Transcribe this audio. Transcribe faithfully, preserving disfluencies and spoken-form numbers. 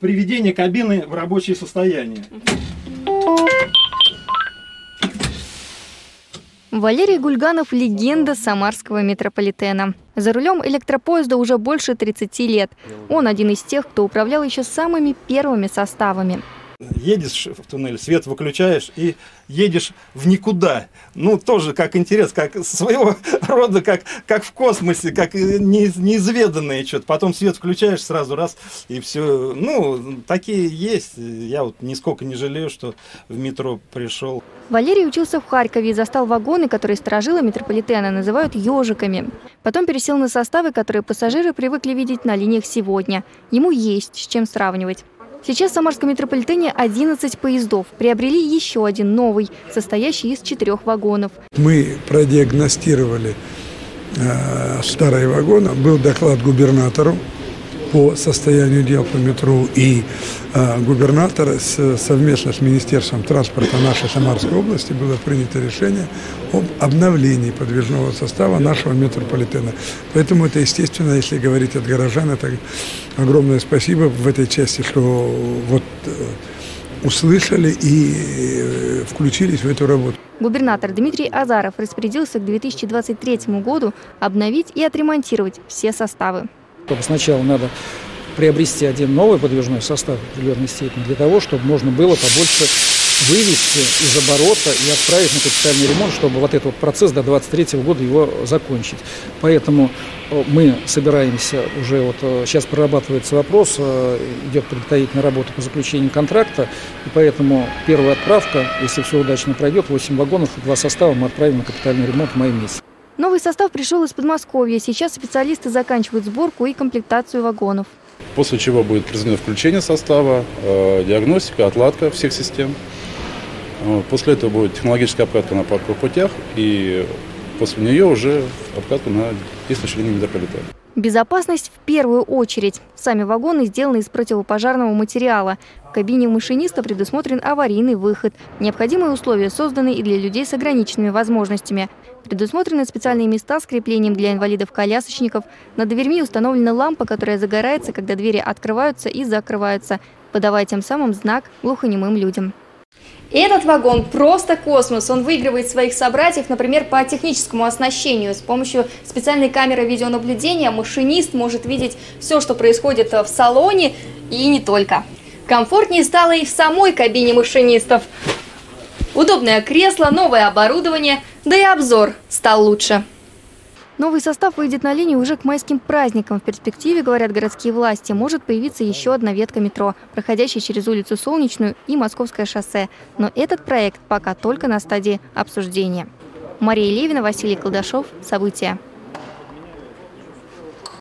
приведение кабины в рабочее состояние. Валерий Гульганов – легенда Самарского метрополитена. За рулем электропоезда уже больше тридцати лет. Он один из тех, кто управлял еще самыми первыми составами. Едешь в туннель, свет выключаешь и едешь в никуда. Ну, тоже как интерес, как своего рода, как, как в космосе, как не, неизведанное что-то. Потом свет включаешь сразу раз и все. Ну, такие есть. Я вот нисколько не жалею, что в метро пришел. Валерий учился в Харькове и застал вагоны, которые сторожилы метрополитена называют ежиками. Потом пересел на составы, которые пассажиры привыкли видеть на линиях сегодня. Ему есть с чем сравнивать. Сейчас в Самарском метрополитене одиннадцать поездов. Приобрели еще один новый, состоящий из четырех вагонов. Мы продиагностировали э, старые вагоны. Был доклад губернатору по состоянию дел по метро. И э, губернатор с, совместно с Министерством транспорта нашей Самарской области было принято решение об обновлении подвижного состава нашего метрополитена. Поэтому это, естественно, если говорить от горожан, это огромное спасибо в этой части, что вот услышали и включились в эту работу. Губернатор Дмитрий Азаров распорядился к две тысячи двадцать третьему году обновить и отремонтировать все составы. Сначала надо приобрести один новый подвижной состав в определенной степени, для того, чтобы можно было побольше вывести из оборота и отправить на капитальный ремонт, чтобы вот этот процесс до две тысячи двадцать третьего года его закончить. Поэтому мы собираемся уже, вот сейчас прорабатывается вопрос, идет подготовительная работа по заключению контракта, и поэтому первая отправка, если все удачно пройдет, восемь вагонов, два состава мы отправим на капитальный ремонт в мае месяце. Новый состав пришел из Подмосковья. Сейчас специалисты заканчивают сборку и комплектацию вагонов. После чего будет произведено включение состава, диагностика, отладка всех систем. После этого будет технологическая обкатка на парковых путях и после нее уже обкатка на действующей линии метрополитена. Безопасность в первую очередь. Сами вагоны сделаны из противопожарного материала. В кабине машиниста предусмотрен аварийный выход. Необходимые условия созданы и для людей с ограниченными возможностями. Предусмотрены специальные места с креплением для инвалидов-колясочников. Над дверьми установлена лампа, которая загорается, когда двери открываются и закрываются, подавая тем самым знак глухонемым людям. Этот вагон просто космос. Он выигрывает своих собратьев, например, по техническому оснащению. С помощью специальной камеры видеонаблюдения машинист может видеть все, что происходит в салоне и не только. Комфортнее стало и в самой кабине машинистов. Удобное кресло, новое оборудование, да и обзор стал лучше. Новый состав выйдет на линию уже к майским праздникам. В перспективе, говорят городские власти, может появиться еще одна ветка метро, проходящая через улицу Солнечную и Московское шоссе. Но этот проект пока только на стадии обсуждения. Мария Левина, Василий Колдашов. События.